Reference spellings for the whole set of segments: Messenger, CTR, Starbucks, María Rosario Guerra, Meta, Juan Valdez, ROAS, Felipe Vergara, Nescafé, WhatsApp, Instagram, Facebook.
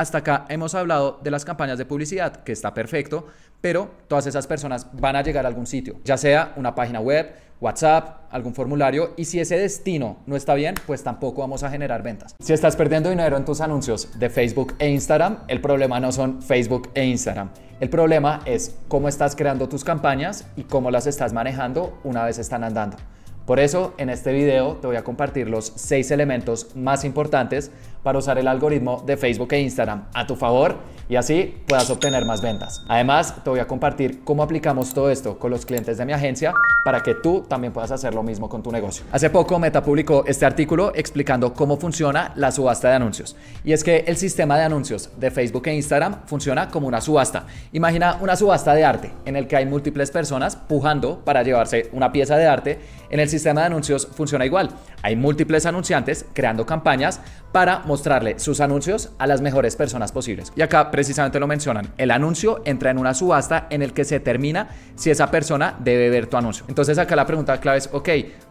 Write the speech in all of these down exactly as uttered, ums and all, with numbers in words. Hasta acá hemos hablado de las campañas de publicidad, que está perfecto, pero todas esas personas van a llegar a algún sitio, ya sea una página web, WhatsApp, algún formulario, y si ese destino no está bien, pues tampoco vamos a generar ventas. Si estás perdiendo dinero en tus anuncios de Facebook e Instagram, el problema no son Facebook e Instagram. El problema es cómo estás creando tus campañas y cómo las estás manejando una vez están andando. Por eso, en este video te voy a compartir los seis elementos más importantes para usar el algoritmo de Facebook e Instagram a tu favor y así puedas obtener más ventas. Además, te voy a compartir cómo aplicamos todo esto con los clientes de mi agencia para que tú también puedas hacer lo mismo con tu negocio. Hace poco Meta publicó este artículo explicando cómo funciona la subasta de anuncios. Y es que el sistema de anuncios de Facebook e Instagram funciona como una subasta. Imagina una subasta de arte en el que hay múltiples personas pujando para llevarse una pieza de arte. En el sistema de anuncios funciona igual. Hay múltiples anunciantes creando campañas para mostrarle sus anuncios a las mejores personas posibles. Y acá precisamente lo mencionan. El anuncio entra en una subasta en el que se determina si esa persona debe ver tu anuncio. Entonces acá la pregunta clave es, ok,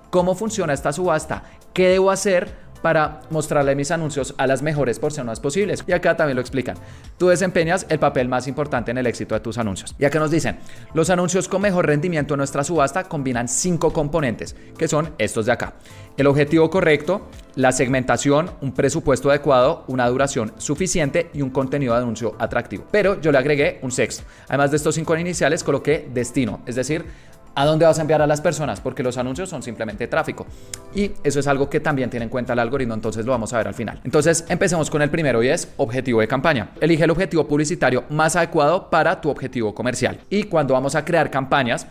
¿cómo funciona esta subasta? ¿Qué debo hacer para mostrarle mis anuncios a las mejores personas posibles? Y acá también lo explican. Tú desempeñas el papel más importante en el éxito de tus anuncios. Y acá nos dicen, los anuncios con mejor rendimiento en nuestra subasta combinan cinco componentes, que son estos de acá. El objetivo correcto, la segmentación, un presupuesto adecuado, una duración suficiente y un contenido de anuncio atractivo. Pero yo le agregué un sexto. Además de estos cinco iniciales, coloqué destino, es decir, ¿a dónde vas a enviar a las personas? Porque los anuncios son simplemente tráfico. Y eso es algo que también tiene en cuenta el algoritmo, entonces lo vamos a ver al final. Entonces, empecemos con el primero y es objetivo de campaña. Elige el objetivo publicitario más adecuado para tu objetivo comercial. Y cuando vamos a crear campañas,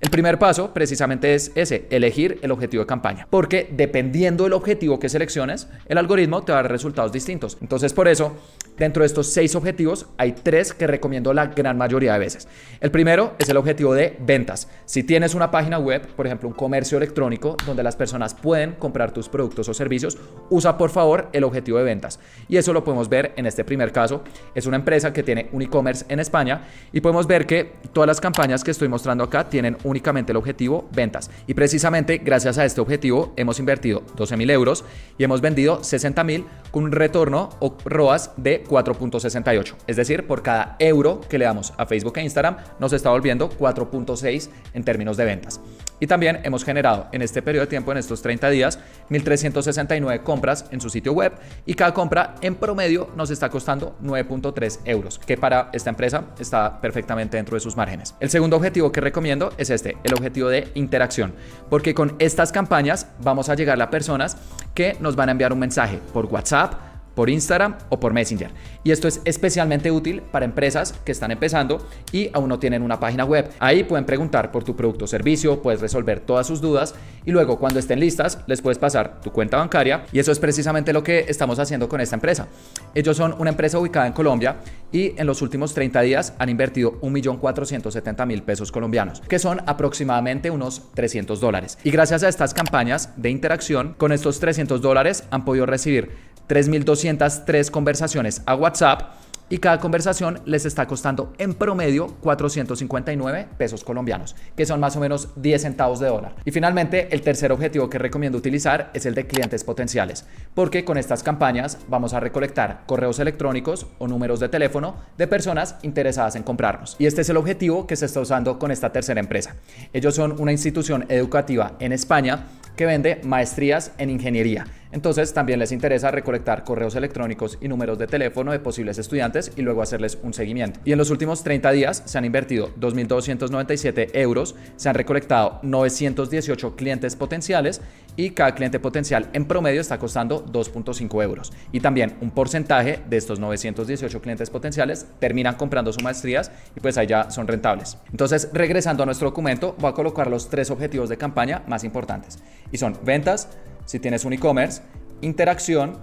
el primer paso precisamente es ese, elegir el objetivo de campaña, porque dependiendo del objetivo que selecciones, el algoritmo te va a dar resultados distintos. Entonces, por eso, dentro de estos seis objetivos, hay tres que recomiendo la gran mayoría de veces. El primero es el objetivo de ventas. Si tienes una página web, por ejemplo, un comercio electrónico donde las personas pueden comprar tus productos o servicios, usa por favor el objetivo de ventas. Y eso lo podemos ver en este primer caso. Es una empresa que tiene un e-commerce en España y podemos ver que todas las campañas que estoy mostrando acá tienen un únicamente el objetivo ventas y precisamente gracias a este objetivo hemos invertido doce mil euros y hemos vendido sesenta mil con un retorno o ROAS de cuatro punto sesenta y ocho, es decir, por cada euro que le damos a Facebook e Instagram nos está volviendo cuatro punto seis en términos de ventas. Y también hemos generado en este periodo de tiempo, en estos treinta días, mil trescientas sesenta y nueve compras en su sitio web y cada compra en promedio nos está costando nueve punto tres euros, que para esta empresa está perfectamente dentro de sus márgenes. El segundo objetivo que recomiendo es este, el objetivo de interacción, porque con estas campañas vamos a llegar a personas que nos van a enviar un mensaje por WhatsApp, por Instagram o por Messenger. Y esto es especialmente útil para empresas que están empezando y aún no tienen una página web. Ahí pueden preguntar por tu producto o servicio, puedes resolver todas sus dudas y luego cuando estén listas les puedes pasar tu cuenta bancaria y eso es precisamente lo que estamos haciendo con esta empresa. Ellos son una empresa ubicada en Colombia y en los últimos treinta días han invertido un millón cuatrocientos setenta mil pesos colombianos, que son aproximadamente unos trescientos dólares. Y gracias a estas campañas de interacción, con estos trescientos dólares han podido recibir tres mil doscientas tres conversaciones a WhatsApp y cada conversación les está costando en promedio cuatrocientos cincuenta y nueve pesos colombianos, que son más o menos diez centavos de dólar. Y finalmente, el tercer objetivo que recomiendo utilizar es el de clientes potenciales, porque con estas campañas vamos a recolectar correos electrónicos o números de teléfono de personas interesadas en comprarnos. Y este es el objetivo que se está usando con esta tercera empresa. Ellos son una institución educativa en España que vende maestrías en ingeniería. Entonces también les interesa recolectar correos electrónicos y números de teléfono de posibles estudiantes y luego hacerles un seguimiento. Y en los últimos treinta días se han invertido dos mil doscientos noventa y siete euros, se han recolectado novecientos dieciocho clientes potenciales y cada cliente potencial en promedio está costando dos punto cinco euros. Y también un porcentaje de estos novecientos dieciocho clientes potenciales terminan comprando sus maestrías y pues ahí ya son rentables. Entonces, regresando a nuestro documento, voy a colocar los tres objetivos de campaña más importantes y son ventas, si tienes un e-commerce, interacción,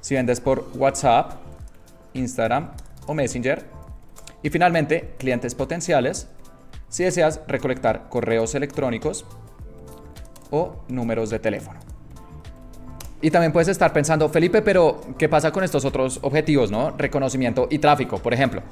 si vendes por WhatsApp, Instagram o Messenger. Y finalmente, clientes potenciales, si deseas recolectar correos electrónicos o números de teléfono. Y también puedes estar pensando, Felipe, pero ¿qué pasa con estos otros objetivos, no? Reconocimiento y tráfico, por ejemplo.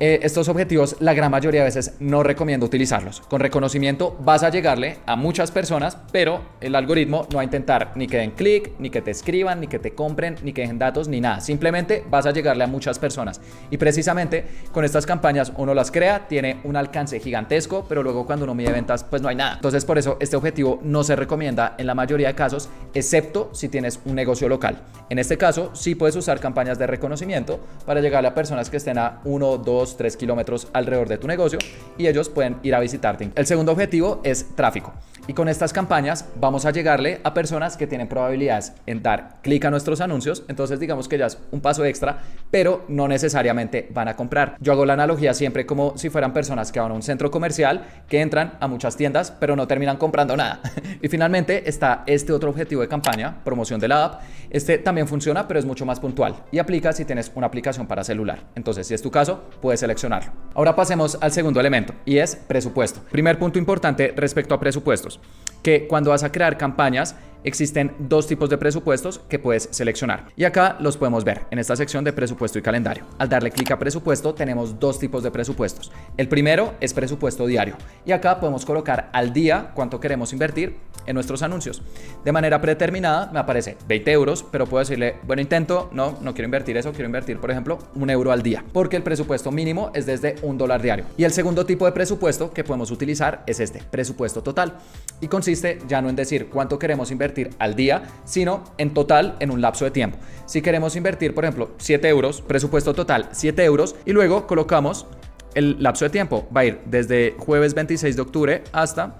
eh, estos objetivos, la gran mayoría de veces no recomiendo utilizarlos. Con reconocimiento vas a llegarle a muchas personas, pero el algoritmo no va a intentar ni que den clic, ni que te escriban, ni que te compren, ni que dejen datos, ni nada. Simplemente vas a llegarle a muchas personas. Y precisamente con estas campañas uno las crea, tiene un alcance gigantesco, pero luego cuando uno mide ventas, pues no hay nada. Entonces por eso este objetivo no se recomienda en la mayoría de casos, excepto si tienes un negocio local. En este caso sí puedes usar campañas de reconocimiento para llegarle a personas que estén a uno, dos, tres kilómetros alrededor de tu negocio y ellos pueden ir a visitarte. El segundo objetivo es tráfico. Y con estas campañas vamos a llegarle a personas que tienen probabilidades en dar clic a nuestros anuncios. Entonces digamos que ya es un paso extra, pero no necesariamente van a comprar. Yo hago la analogía siempre como si fueran personas que van a un centro comercial, que entran a muchas tiendas, pero no terminan comprando nada. Y finalmente está este otro objetivo de campaña, promoción de la app. Este también funciona, pero es mucho más puntual y aplica si tienes una aplicación para celular. Entonces, si es tu caso, puedes seleccionarlo. Ahora pasemos al segundo elemento y es presupuesto. Primer punto importante respecto a presupuestos, que cuando vas a crear campañas, existen dos tipos de presupuestos que puedes seleccionar y acá los podemos ver en esta sección de presupuesto y calendario. Al darle clic a presupuesto tenemos dos tipos de presupuestos. El primero es presupuesto diario y acá podemos colocar al día cuánto queremos invertir en nuestros anuncios. De manera predeterminada me aparece veinte euros, pero puedo decirle, bueno, intento, no, no quiero invertir eso, quiero invertir por ejemplo un euro al día, porque el presupuesto mínimo es desde un dólar diario. Y el segundo tipo de presupuesto que podemos utilizar es este, presupuesto total, y consiste ya no en decir cuánto queremos invertir al día, sino en total en un lapso de tiempo. Si queremos invertir, por ejemplo, siete euros, presupuesto total siete euros, y luego colocamos el lapso de tiempo. Va a ir desde jueves veintiséis de octubre hasta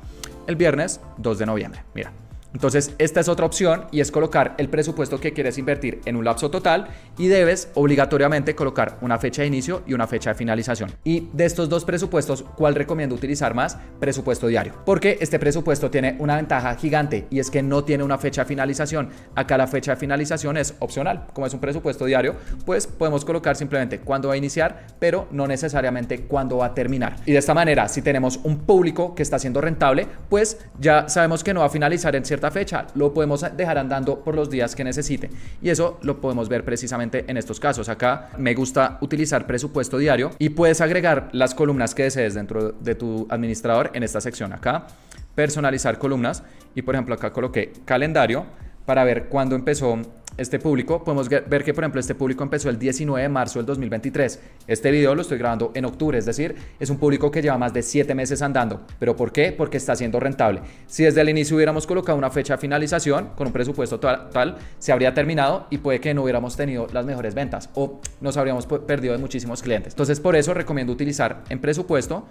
el viernes dos de noviembre. Mira. Entonces esta es otra opción y es colocar el presupuesto que quieres invertir en un lapso total y debes obligatoriamente colocar una fecha de inicio y una fecha de finalización. Y de estos dos presupuestos, ¿cuál recomiendo utilizar más? Presupuesto diario, porque este presupuesto tiene una ventaja gigante y es que no tiene una fecha de finalización. Acá la fecha de finalización es opcional. Como es un presupuesto diario, pues podemos colocar simplemente cuándo va a iniciar, pero no necesariamente cuándo va a terminar. Y de esta manera, si tenemos un público que está siendo rentable, pues ya sabemos que no va a finalizar en cierto fecha, lo podemos dejar andando por los días que necesite, y eso lo podemos ver precisamente en estos casos. Acá me gusta utilizar presupuesto diario y puedes agregar las columnas que desees dentro de tu administrador en esta sección. Acá personalizar columnas y por ejemplo acá coloqué calendario para ver cuándo empezó este público. Podemos ver que por ejemplo este público empezó el diecinueve de marzo del dos mil veintitrés. Este video lo estoy grabando en octubre, es decir, es un público que lleva más de siete meses andando. ¿Pero por qué? Porque está siendo rentable. Si desde el inicio hubiéramos colocado una fecha de finalización con un presupuesto tal, tal se habría terminado y puede que no hubiéramos tenido las mejores ventas o nos habríamos perdido de muchísimos clientes. Entonces por eso recomiendo utilizar en presupuesto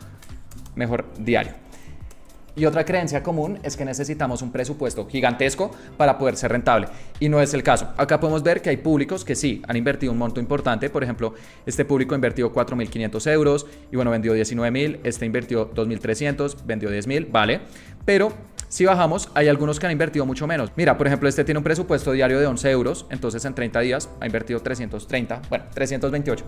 mejor diario. Y otra creencia común es que necesitamos un presupuesto gigantesco para poder ser rentable, y no es el caso. Acá podemos ver que hay públicos que sí han invertido un monto importante. Por ejemplo, este público invirtió cuatro mil quinientos euros y bueno, vendió diecinueve mil, este invirtió dos mil trescientos, vendió diez mil, vale, pero si bajamos, hay algunos que han invertido mucho menos. Mira, por ejemplo, este tiene un presupuesto diario de once euros, entonces en treinta días ha invertido trescientos treinta, bueno, trescientos veintiocho,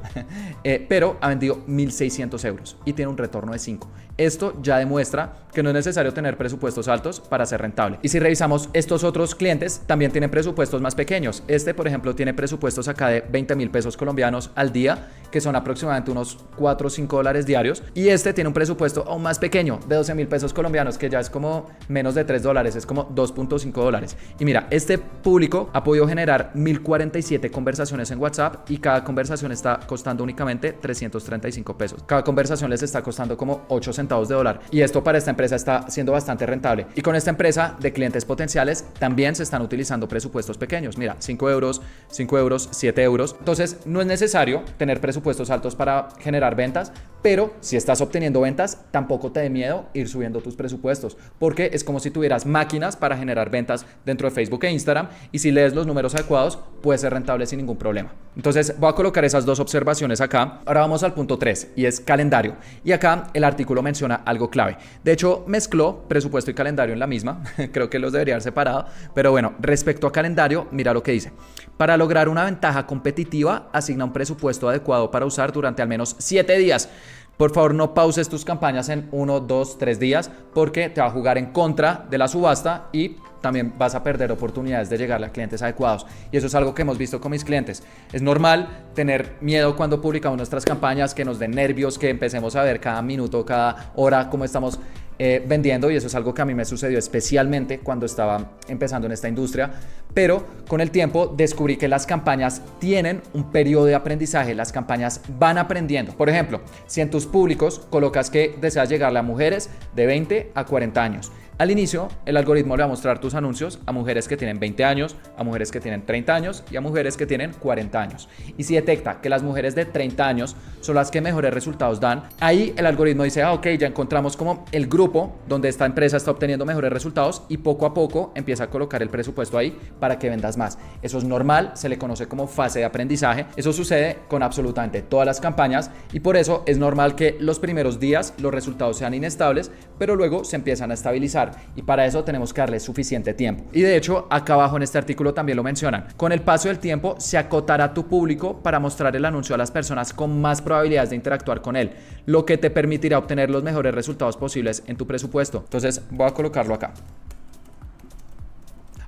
eh, pero ha vendido mil seiscientos euros y tiene un retorno de cinco. Esto ya demuestra que no es necesario tener presupuestos altos para ser rentable. Y si revisamos estos otros clientes, también tienen presupuestos más pequeños. Este, por ejemplo, tiene presupuestos acá de veinte mil pesos colombianos al día, que son aproximadamente unos cuatro o cinco dólares diarios. Y este tiene un presupuesto aún más pequeño, de doce mil pesos colombianos, que ya es como menos de tres dólares, es como dos punto cinco dólares. Y mira, este público ha podido generar mil cuarenta y siete conversaciones en WhatsApp y cada conversación está costando únicamente trescientos treinta y cinco pesos. Cada conversación les está costando como ocho centavos de dólar, y esto para esta empresa está siendo bastante rentable. Y con esta empresa de clientes potenciales también se están utilizando presupuestos pequeños. Mira, cinco euros, cinco euros, siete euros. Entonces no es necesario tener presupuestos altos para generar ventas, pero si estás obteniendo ventas, tampoco te dé miedo ir subiendo tus presupuestos, porque es como si tuvieras máquinas para generar ventas dentro de Facebook e Instagram, y si lees los números adecuados puedes ser rentable sin ningún problema. Entonces voy a colocar esas dos observaciones acá. Ahora vamos al punto tres y es calendario, y acá el artículo menciona algo clave. De hecho mezcló presupuesto y calendario en la misma, creo que los debería haber separado, pero bueno, respecto a calendario, mira lo que dice: para lograr una ventaja competitiva asigna un presupuesto adecuado para usar durante al menos siete días. Por favor, no pauses tus campañas en uno, dos, tres días, porque te va a jugar en contra de la subasta y también vas a perder oportunidades de llegarle a clientes adecuados. Y eso es algo que hemos visto con mis clientes. Es normal tener miedo cuando publicamos nuestras campañas, que nos den nervios, que empecemos a ver cada minuto, cada hora cómo estamos eh, vendiendo, y eso es algo que a mí me sucedió especialmente cuando estaba empezando en esta industria. Pero con el tiempo descubrí que las campañas tienen un periodo de aprendizaje, las campañas van aprendiendo. Por ejemplo, si en tus públicos colocas que deseas llegarle a mujeres de veinte a cuarenta años, al inicio el algoritmo le va a mostrar tus anuncios a mujeres que tienen veinte años, a mujeres que tienen treinta años y a mujeres que tienen cuarenta años. Y si detecta que las mujeres de treinta años son las que mejores resultados dan, ahí el algoritmo dice, ah, ok, ya encontramos como el grupo donde esta empresa está obteniendo mejores resultados, y poco a poco empieza a colocar el presupuesto ahí para que vendas más. Eso es normal, se le conoce como fase de aprendizaje. Eso sucede con absolutamente todas las campañas, y por eso es normal que los primeros días los resultados sean inestables, pero luego se empiezan a estabilizar, y para eso tenemos que darle suficiente tiempo. Y de hecho, acá abajo en este artículo también lo mencionan. Con el paso del tiempo se acotará tu público para mostrar el anuncio a las personas con más probabilidades de interactuar con él, lo que te permitirá obtener los mejores resultados posibles en tu presupuesto. Entonces voy a colocarlo acá.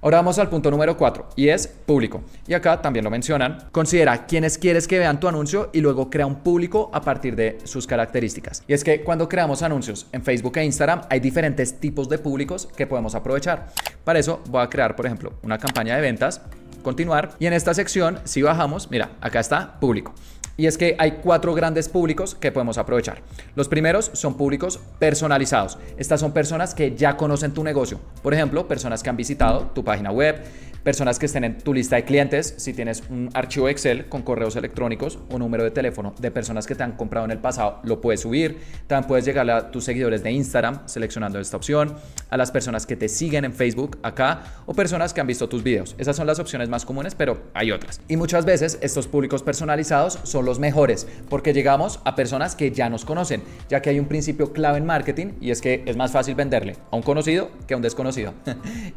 Ahora vamos al punto número cuatro, y es público. Y acá también lo mencionan. Considera quiénes quieres que vean tu anuncio y luego crea un público a partir de sus características. Y es que cuando creamos anuncios en Facebook e Instagram hay diferentes tipos de públicos que podemos aprovechar. Para eso voy a crear, por ejemplo, una campaña de ventas, continuar, y en esta sección, si bajamos, mira, acá está público. Y es que hay cuatro grandes públicos que podemos aprovechar. Los primeros son públicos personalizados. Estas son personas que ya conocen tu negocio. Por ejemplo, personas que han visitado tu página web, personas que estén en tu lista de clientes, si tienes un archivo Excel con correos electrónicos o número de teléfono de personas que te han comprado en el pasado, lo puedes subir. También puedes llegar a tus seguidores de Instagram seleccionando esta opción, a las personas que te siguen en Facebook acá, o personas que han visto tus videos. Esas son las opciones más comunes, pero hay otras. Y muchas veces estos públicos personalizados son los mejores, porque llegamos a personas que ya nos conocen, ya que hay un principio clave en marketing, y es que es más fácil venderle a un conocido que a un desconocido.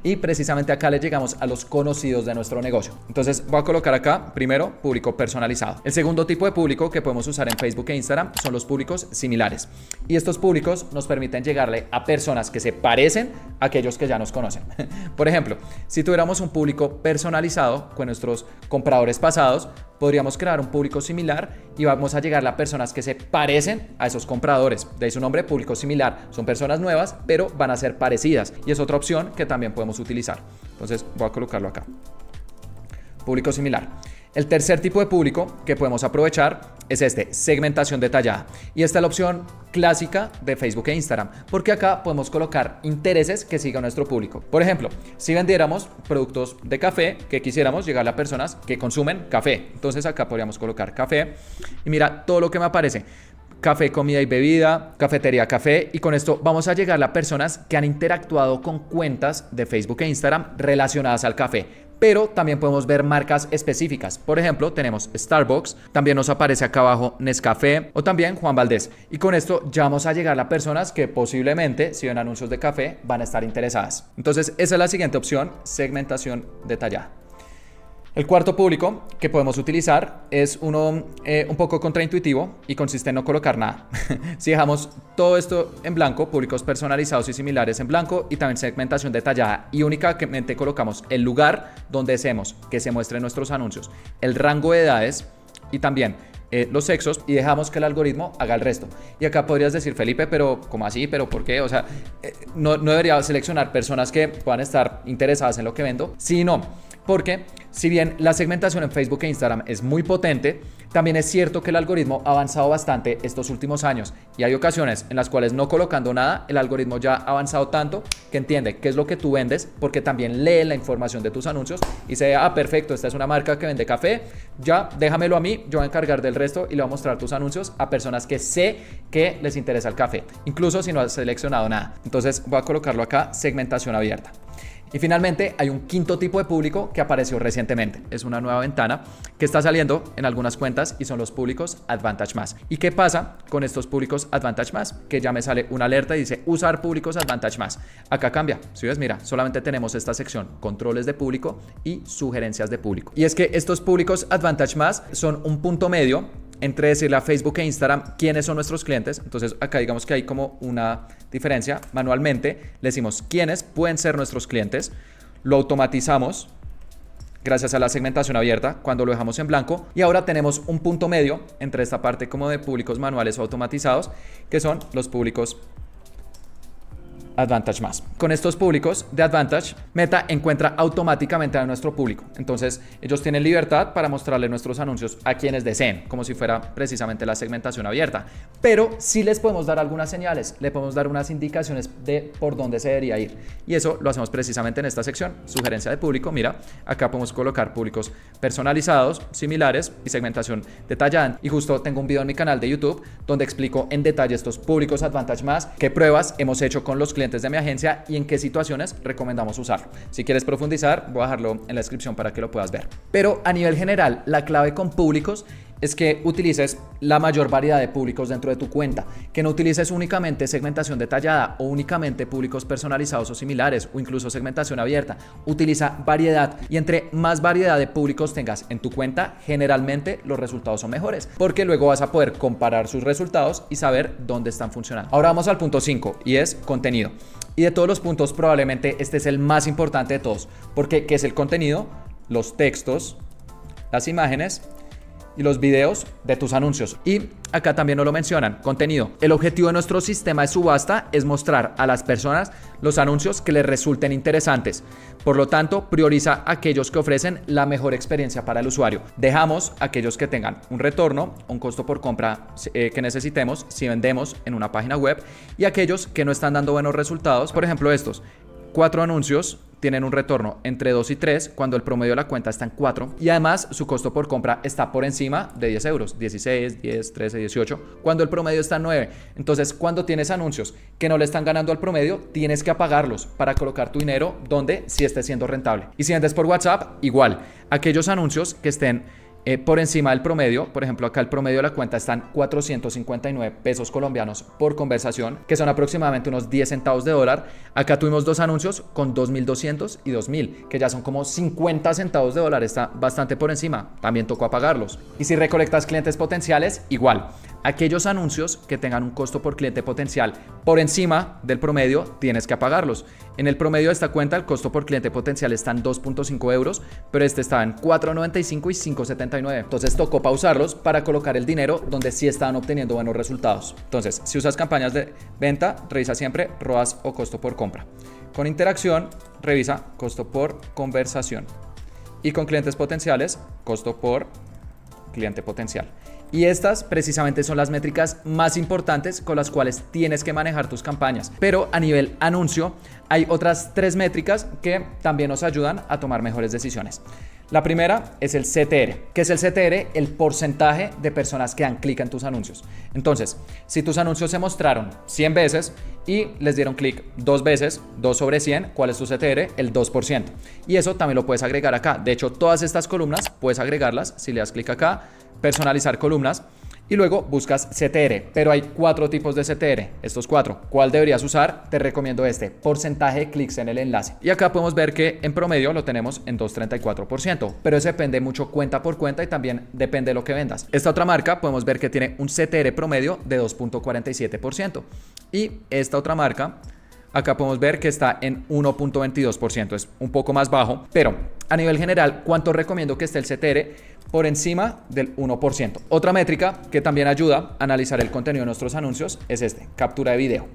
Y precisamente acá le llegamos a los conocidos de nuestro negocio. Entonces voy a colocar acá primero público personalizado. El segundo tipo de público que podemos usar en Facebook e Instagram son los públicos similares, y estos públicos nos permiten llegarle a personas que se parecen a aquellos que ya nos conocen. Por ejemplo, si tuviéramos un público personalizado con nuestros compradores pasados, podríamos crear un público similar y vamos a llegar a personas que se parecen a esos compradores. De ahí su nombre, público similar. Son personas nuevas, pero van a ser parecidas, y es otra opción que también podemos utilizar. Entonces voy a colocarlo acá. Público similar. El tercer tipo de público que podemos aprovechar es este, segmentación detallada. Y esta es la opción clásica de Facebook e Instagram, porque acá podemos colocar intereses que siga nuestro público. Por ejemplo, si vendiéramos productos de café, que quisiéramos llegar a personas que consumen café, entonces acá podríamos colocar café. Y mira todo lo que me aparece. Café, comida y bebida, cafetería, café, y con esto vamos a llegar a personas que han interactuado con cuentas de Facebook e Instagram relacionadas al café. Pero también podemos ver marcas específicas. Por ejemplo, tenemos Starbucks, también nos aparece acá abajo Nescafé, o también Juan Valdez. Y con esto ya vamos a llegar a personas que posiblemente, si ven anuncios de café, van a estar interesadas. Entonces esa es la siguiente opción, segmentación detallada. El cuarto público que podemos utilizar es uno eh, un poco contraintuitivo, y consiste en no colocar nada. Si dejamos todo esto en blanco, públicos personalizados y similares en blanco, y también segmentación detallada, y únicamente colocamos el lugar donde deseemos que se muestren nuestros anuncios, el rango de edades y también Eh, los sexos, y dejamos que el algoritmo haga el resto. Y acá podrías decir, Felipe, pero ¿cómo así? ¿Pero por qué? O sea, eh, no, no debería seleccionar personas que puedan estar interesadas en lo que vendo. Sí, no, porque si bien la segmentación en Facebook e Instagram es muy potente, también es cierto que el algoritmo ha avanzado bastante estos últimos años, y hay ocasiones en las cuales no colocando nada, el algoritmo ya ha avanzado tanto que entiende qué es lo que tú vendes, porque también lee la información de tus anuncios y se ve, ah, perfecto, esta es una marca que vende café, ya déjamelo a mí, yo voy a encargar del resto, y le voy a mostrar tus anuncios a personas que sé que les interesa el café, incluso si no has seleccionado nada. Entonces voy a colocarlo acá, segmentación abierta. Y finalmente hay un quinto tipo de público que apareció recientemente. Es una nueva ventana que está saliendo en algunas cuentas, y son los públicos Advantage Más. ¿Y qué pasa con estos públicos Advantage Más? Que ya me sale una alerta y dice usar públicos Advantage Más. Acá cambia. Si ves, mira, solamente tenemos esta sección, controles de público y sugerencias de público. Y es que estos públicos Advantage Más son un punto medio entre decirle a Facebook e Instagram quiénes son nuestros clientes. Entonces acá digamos que hay como una diferencia. Manualmente le decimos quiénes pueden ser nuestros clientes, lo automatizamos gracias a la segmentación abierta cuando lo dejamos en blanco, y ahora tenemos un punto medio entre esta parte como de públicos manuales o automatizados, que son los públicos Advantage más. Con estos públicos de Advantage, Meta encuentra automáticamente a nuestro público. Entonces, ellos tienen libertad para mostrarle nuestros anuncios a quienes deseen, como si fuera precisamente la segmentación abierta. Pero sí les podemos dar algunas señales, le podemos dar unas indicaciones de por dónde se debería ir. Y eso lo hacemos precisamente en esta sección, sugerencia de público. Mira, acá podemos colocar públicos personalizados, similares y segmentación detallada. Y justo tengo un video en mi canal de YouTube donde explico en detalle estos públicos Advantage más, qué pruebas hemos hecho con los clientes de mi agencia y en qué situaciones recomendamos usarlo. Si quieres profundizar, voy a dejarlo en la descripción para que lo puedas ver. Pero a nivel general, la clave con públicos es que utilices la mayor variedad de públicos dentro de tu cuenta, que no utilices únicamente segmentación detallada o únicamente públicos personalizados o similares o incluso segmentación abierta. Utiliza variedad, y entre más variedad de públicos tengas en tu cuenta, generalmente los resultados son mejores, porque luego vas a poder comparar sus resultados y saber dónde están funcionando. Ahora vamos al punto cinco, y es contenido. Y de todos los puntos, probablemente este es el más importante de todos, porque ¿qué es el contenido? Los textos, las imágenes y los videos de tus anuncios. Y acá también nos lo mencionan, contenido. El objetivo de nuestro sistema de subasta es mostrar a las personas los anuncios que les resulten interesantes. Por lo tanto, prioriza aquellos que ofrecen la mejor experiencia para el usuario. Dejamos aquellos que tengan un retorno, un costo por compra eh, que necesitemos si vendemos en una página web, y aquellos que no están dando buenos resultados. Por ejemplo, estos cuatro anuncios tienen un retorno entre dos y tres cuando el promedio de la cuenta está en cuatro, y además su costo por compra está por encima de diez euros, dieciséis, diez, trece, dieciocho, cuando el promedio está en nueve. Entonces, cuando tienes anuncios que no le están ganando al promedio, tienes que apagarlos para colocar tu dinero donde sí esté siendo rentable. Y si vendes por WhatsApp, igual, aquellos anuncios que estén Eh, por encima del promedio. Por ejemplo, acá el promedio de la cuenta están cuatrocientos cincuenta y nueve pesos colombianos por conversación, que son aproximadamente unos diez centavos de dólar. Acá tuvimos dos anuncios con dos mil doscientos y dos mil, que ya son como cincuenta centavos de dólar, está bastante por encima, también tocó apagarlos. Y si recolectas clientes potenciales, igual, aquellos anuncios que tengan un costo por cliente potencial por encima del promedio, tienes que apagarlos. En el promedio de esta cuenta, el costo por cliente potencial está en dos punto cinco euros, pero este estaba en cuatro noventa y cinco y cinco setenta y nueve. Entonces tocó pausarlos para colocar el dinero donde sí están obteniendo buenos resultados. Entonces, si usas campañas de venta, revisa siempre R O A S o costo por compra. Con interacción, revisa costo por conversación. Y con clientes potenciales, costo por cliente potencial. Y estas precisamente son las métricas más importantes con las cuales tienes que manejar tus campañas. Pero a nivel anuncio, hay otras tres métricas que también nos ayudan a tomar mejores decisiones. La primera es el C T R. ¿Qué es el C T R? El porcentaje de personas que dan clic en tus anuncios. Entonces, si tus anuncios se mostraron cien veces y les dieron clic dos veces, dos sobre cien, ¿cuál es tu C T R? El dos por ciento. Y eso también lo puedes agregar acá. De hecho, todas estas columnas puedes agregarlas si le das clic acá, personalizar columnas, y luego buscas C T R, pero hay cuatro tipos de C T R, estos cuatro. ¿Cuál deberías usar? Te recomiendo este, porcentaje de clics en el enlace. Y acá podemos ver que en promedio lo tenemos en dos punto treinta y cuatro por ciento, pero eso depende mucho cuenta por cuenta y también depende de lo que vendas. Esta otra marca podemos ver que tiene un C T R promedio de dos punto cuarenta y siete por ciento, y esta otra marca acá podemos ver que está en uno punto veintidós por ciento, es un poco más bajo, pero a nivel general, ¿cuánto recomiendo que esté el C T R? Por encima del uno por ciento. Otra métrica que también ayuda a analizar el contenido de nuestros anuncios es este, captura de video.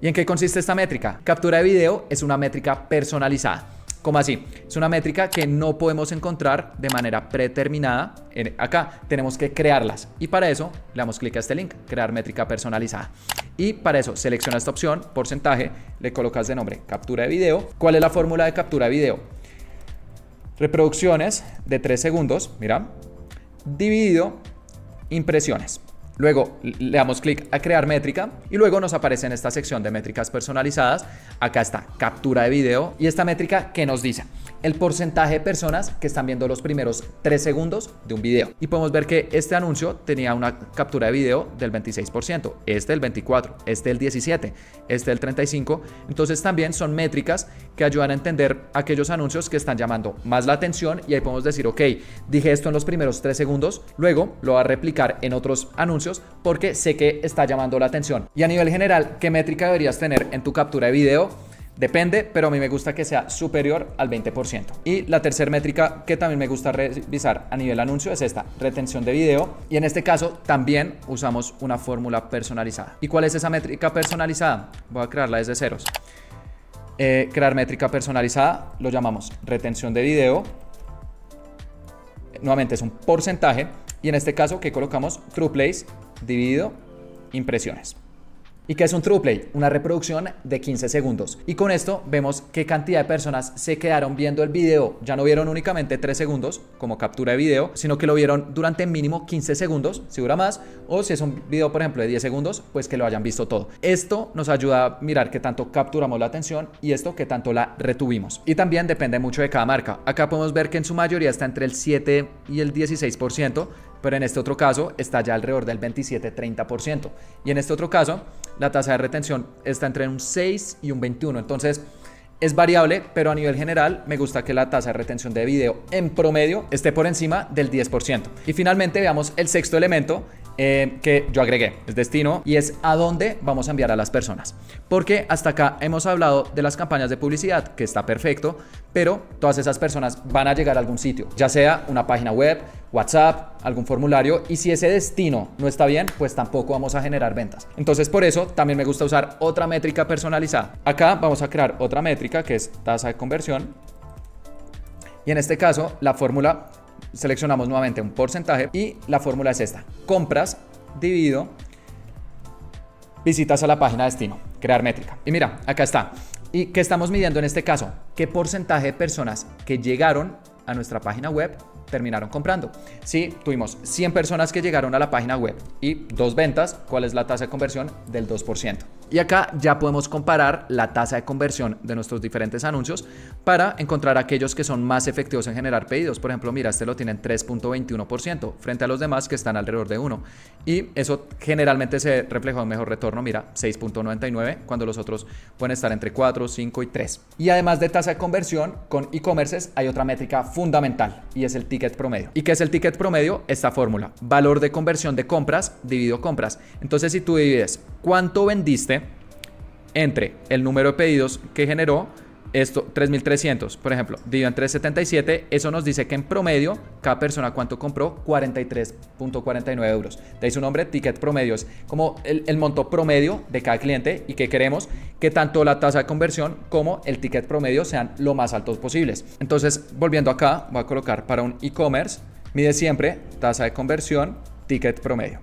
¿Y en qué consiste esta métrica? Captura de video es una métrica personalizada. ¿Cómo así? Es una métrica que no podemos encontrar de manera predeterminada. Acá tenemos que crearlas, y para eso le damos clic a este link, crear métrica personalizada. Y para eso selecciona esta opción, porcentaje, le colocas de nombre captura de video. ¿Cuál es la fórmula de captura de video? Reproducciones de tres segundos, mira, dividido impresiones. Luego le damos clic a crear métrica y luego nos aparece en esta sección de métricas personalizadas. Acá está captura de video, y esta métrica que nos dice el porcentaje de personas que están viendo los primeros tres segundos de un video. Y podemos ver que este anuncio tenía una captura de video del veintiséis por ciento, este el veinticuatro por ciento, este el diecisiete por ciento, este el treinta y cinco por ciento. Entonces también son métricas que ayudan a entender aquellos anuncios que están llamando más la atención, y ahí podemos decir, ok, dije esto en los primeros tres segundos, luego lo va a replicar en otros anuncios porque sé que está llamando la atención. Y a nivel general, ¿qué métrica deberías tener en tu captura de video? Depende, pero a mí me gusta que sea superior al veinte por ciento. Y la tercera métrica que también me gusta revisar a nivel anuncio es esta, retención de video. Y en este caso también usamos una fórmula personalizada. ¿Y cuál es esa métrica personalizada? Voy a crearla desde ceros. Eh, crear métrica personalizada, lo llamamos retención de video. Nuevamente es un porcentaje. Y en este caso, ¿qué colocamos? True plays dividido impresiones. ¿Y qué es un true play? Una reproducción de quince segundos. Y con esto vemos qué cantidad de personas se quedaron viendo el video. Ya no vieron únicamente tres segundos como captura de video, sino que lo vieron durante mínimo quince segundos, si dura más, o si es un video, por ejemplo, de diez segundos, pues que lo hayan visto todo. Esto nos ayuda a mirar qué tanto capturamos la atención y esto qué tanto la retuvimos. Y también depende mucho de cada marca. Acá podemos ver que en su mayoría está entre el siete y el dieciséis por ciento, pero en este otro caso está ya alrededor del veintisiete a treinta por ciento. Y en este otro caso, la tasa de retención está entre un seis y un veintiuno. Entonces es variable, pero a nivel general me gusta que la tasa de retención de video en promedio esté por encima del diez por ciento. Y finalmente veamos el sexto elemento eh, que yo agregué, es destino, y es a dónde vamos a enviar a las personas. Porque hasta acá hemos hablado de las campañas de publicidad, que está perfecto, pero todas esas personas van a llegar a algún sitio, ya sea una página web, WhatsApp, algún formulario, y si ese destino no está bien, pues tampoco vamos a generar ventas. Entonces por eso también me gusta usar otra métrica personalizada. Acá vamos a crear otra métrica que es tasa de conversión, y en este caso la fórmula, seleccionamos nuevamente un porcentaje, y la fórmula es esta, compras dividido visitas a la página destino, crear métrica. Y mira, acá está. ¿Y qué estamos midiendo en este caso? ¿Qué porcentaje de personas que llegaron a nuestra página web terminaron comprando? Si tuvimos cien personas que llegaron a la página web y dos ventas, ¿cuál es la tasa de conversión? Del dos por ciento. Y acá ya podemos comparar la tasa de conversión de nuestros diferentes anuncios para encontrar aquellos que son más efectivos en generar pedidos. Por ejemplo, mira, este lo tienen tres punto veintiuno por ciento frente a los demás que están alrededor de uno. Y eso generalmente se refleja en un mejor retorno, mira, seis punto noventa y nueve, cuando los otros pueden estar entre cuatro, cinco y tres. Y además de tasa de conversión, con e-commerces hay otra métrica fundamental y es el ticket promedio. ¿Y qué es el ticket promedio? Esta fórmula, valor de conversión de compras dividido compras. Entonces, si tú divides cuánto vendiste entre el número de pedidos que generó, esto tres mil trescientos, por ejemplo, dividido en tres punto setenta y siete, eso nos dice que en promedio cada persona cuánto compró, cuarenta y tres punto cuarenta y nueve euros. De ahí su nombre, ticket promedio, es como el, el monto promedio de cada cliente, y que queremos que tanto la tasa de conversión como el ticket promedio sean lo más altos posibles. Entonces, volviendo acá, voy a colocar para un e-commerce, mide siempre tasa de conversión, ticket promedio.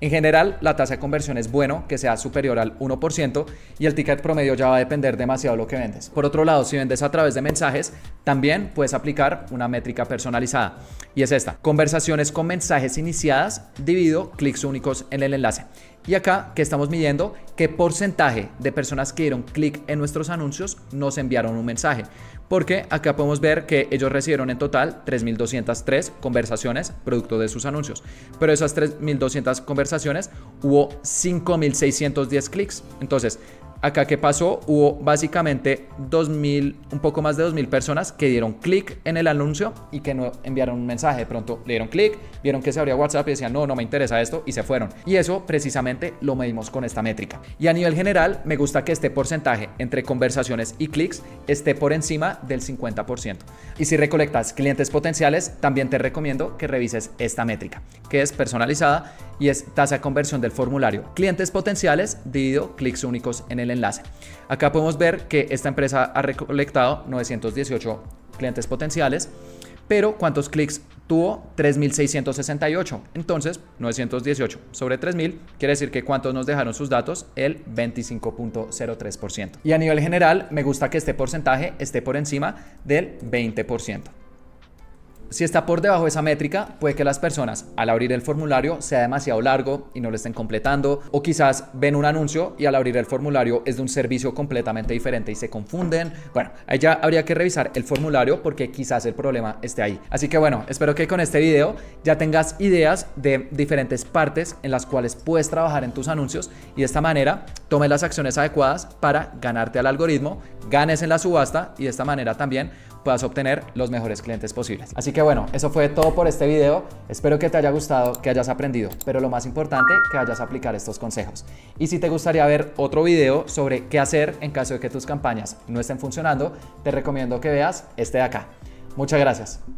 En general, la tasa de conversión es bueno que sea superior al uno por ciento, y el ticket promedio ya va a depender demasiado de lo que vendes. Por otro lado, si vendes a través de mensajes, también puedes aplicar una métrica personalizada, y es esta, conversaciones con mensajes iniciadas dividido clics únicos en el enlace. Y acá, ¿qué estamos midiendo? ¿Qué porcentaje de personas que dieron clic en nuestros anuncios nos enviaron un mensaje? Porque acá podemos ver que ellos recibieron en total tres mil doscientas tres conversaciones producto de sus anuncios. Pero esas tres mil doscientas conversaciones hubo cinco mil seiscientos diez clics. Entonces, acá ¿qué pasó? Hubo básicamente dos mil, un poco más de dos mil personas que dieron clic en el anuncio y que no enviaron un mensaje. De pronto le dieron clic, vieron que se abría WhatsApp y decían no, no me interesa esto, y se fueron. Y eso precisamente lo medimos con esta métrica. Y a nivel general me gusta que este porcentaje entre conversaciones y clics esté por encima del cincuenta por ciento. Y si recolectas clientes potenciales, también te recomiendo que revises esta métrica, que es personalizada y es tasa de conversión del formulario, clientes potenciales dividido clics únicos en el enlace. Acá podemos ver que esta empresa ha recolectado novecientos dieciocho clientes potenciales, pero ¿cuántos clics tuvo? tres mil seiscientos sesenta y ocho. Entonces, novecientos dieciocho sobre tres mil quiere decir que ¿cuántos nos dejaron sus datos? El veinticinco punto cero tres por ciento. Y a nivel general, me gusta que este porcentaje esté por encima del veinte por ciento. Si está por debajo de esa métrica, puede que las personas al abrir el formulario sea demasiado largo y no lo estén completando, o quizás ven un anuncio y al abrir el formulario es de un servicio completamente diferente y se confunden. Bueno, ahí ya habría que revisar el formulario porque quizás el problema esté ahí. Así que bueno, espero que con este video ya tengas ideas de diferentes partes en las cuales puedes trabajar en tus anuncios, y de esta manera tomes las acciones adecuadas para ganarte al algoritmo, ganes en la subasta, y de esta manera también puedas obtener los mejores clientes posibles. Así que bueno, eso fue todo por este video. Espero que te haya gustado, que hayas aprendido, pero lo más importante, que vayas a aplicar estos consejos. Y si te gustaría ver otro video sobre qué hacer en caso de que tus campañas no estén funcionando, te recomiendo que veas este de acá. Muchas gracias.